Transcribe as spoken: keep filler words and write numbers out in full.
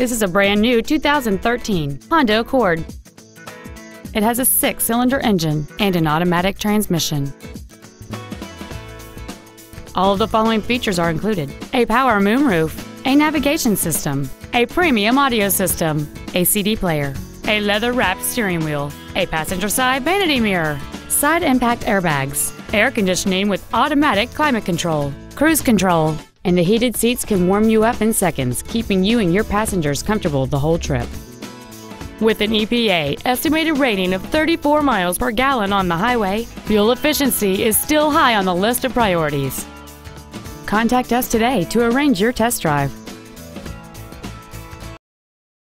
This is a brand-new two thousand thirteen Honda Accord. It has a six-cylinder engine and an automatic transmission. All of the following features are included: a power moonroof, a navigation system, a premium audio system, a C D player, a leather-wrapped steering wheel, a passenger side vanity mirror, side impact airbags, air conditioning with automatic climate control, cruise control, and the heated seats can warm you up in seconds, keeping you and your passengers comfortable the whole trip. With an E P A estimated rating of thirty-four miles per gallon on the highway, fuel efficiency is still high on the list of priorities. Contact us today to arrange your test drive.